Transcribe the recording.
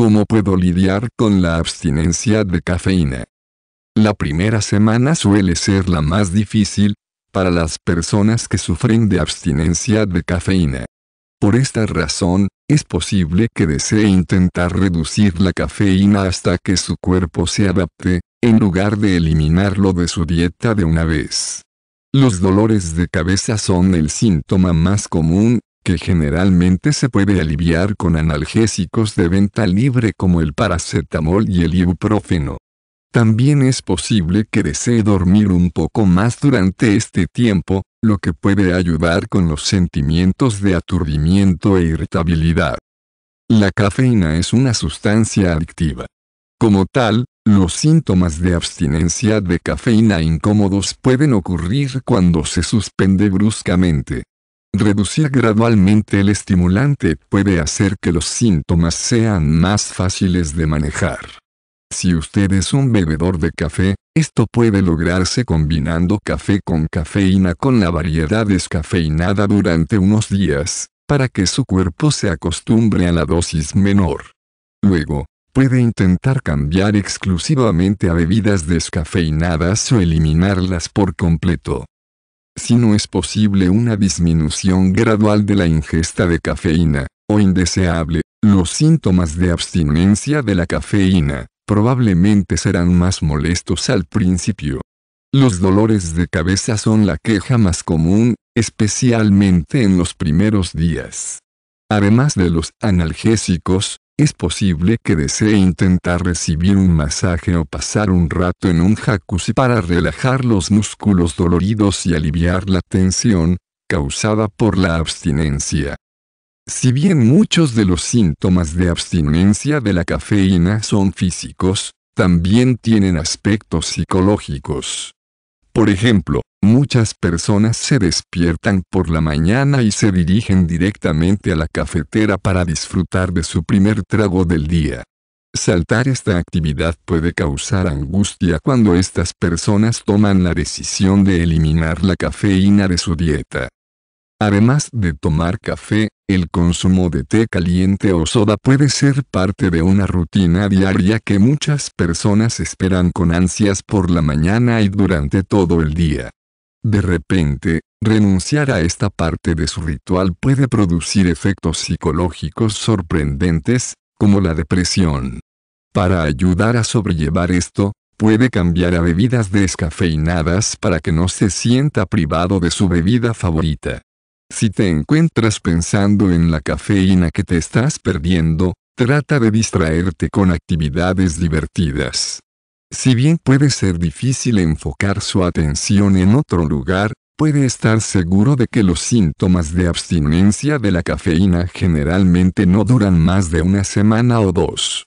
¿Cómo puedo lidiar con la abstinencia de cafeína? La primera semana suele ser la más difícil para las personas que sufren de abstinencia de cafeína. Por esta razón, es posible que desee intentar reducir la cafeína hasta que su cuerpo se adapte, en lugar de eliminarlo de su dieta de una vez. Los dolores de cabeza son el síntoma más común, que generalmente se puede aliviar con analgésicos de venta libre como el paracetamol y el ibuprofeno. También es posible que desee dormir un poco más durante este tiempo, lo que puede ayudar con los sentimientos de aturdimiento e irritabilidad. La cafeína es una sustancia adictiva. Como tal, los síntomas de abstinencia de cafeína incómodos pueden ocurrir cuando se suspende bruscamente. Reducir gradualmente el estimulante puede hacer que los síntomas sean más fáciles de manejar. Si usted es un bebedor de café, esto puede lograrse combinando café con cafeína con la variedad descafeinada durante unos días, para que su cuerpo se acostumbre a la dosis menor. Luego, puede intentar cambiar exclusivamente a bebidas descafeinadas o eliminarlas por completo. Si no es posible una disminución gradual de la ingesta de cafeína, o indeseable, los síntomas de abstinencia de la cafeína probablemente serán más molestos al principio. Los dolores de cabeza son la queja más común, especialmente en los primeros días. Además de los analgésicos, es posible que desee intentar recibir un masaje o pasar un rato en un jacuzzi para relajar los músculos doloridos y aliviar la tensión causada por la abstinencia. Si bien muchos de los síntomas de abstinencia de la cafeína son físicos, también tienen aspectos psicológicos. Por ejemplo, muchas personas se despiertan por la mañana y se dirigen directamente a la cafetera para disfrutar de su primer trago del día. Saltar esta actividad puede causar angustia cuando estas personas toman la decisión de eliminar la cafeína de su dieta. Además de tomar café, el consumo de té caliente o soda puede ser parte de una rutina diaria que muchas personas esperan con ansias por la mañana y durante todo el día. De repente, renunciar a esta parte de su ritual puede producir efectos psicológicos sorprendentes, como la depresión. Para ayudar a sobrellevar esto, puede cambiar a bebidas descafeinadas para que no se sienta privado de su bebida favorita. Si te encuentras pensando en la cafeína que te estás perdiendo, trata de distraerte con actividades divertidas. Si bien puede ser difícil enfocar su atención en otro lugar, puede estar seguro de que los síntomas de abstinencia de la cafeína generalmente no duran más de una semana o dos.